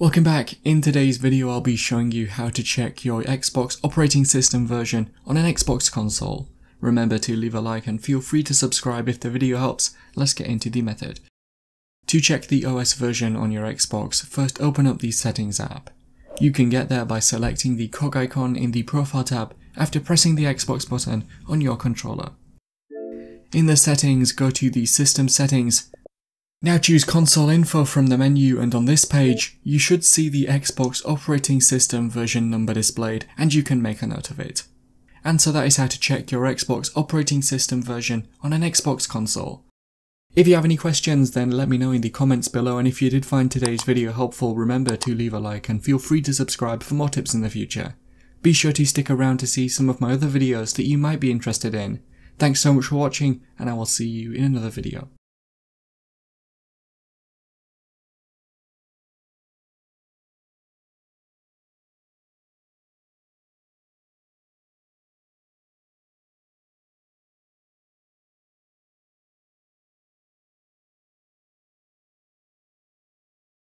Welcome back. In today's video I'll be showing you how to check your Xbox operating system version on an Xbox console. Remember to leave a like and feel free to subscribe if the video helps. Let's get into the method. To check the OS version on your Xbox, first open up the Settings app. You can get there by selecting the cog icon in the Profile tab after pressing the Xbox button on your controller. In the Settings, go to the System Settings. Now choose Console Info from the menu, and on this page you should see the Xbox operating system version number displayed, and you can make a note of it. And so that is how to check your Xbox operating system version on an Xbox console. If you have any questions, then let me know in the comments below, and if you did find today's video helpful, remember to leave a like and feel free to subscribe for more tips in the future. Be sure to stick around to see some of my other videos that you might be interested in. Thanks so much for watching, and I will see you in another video.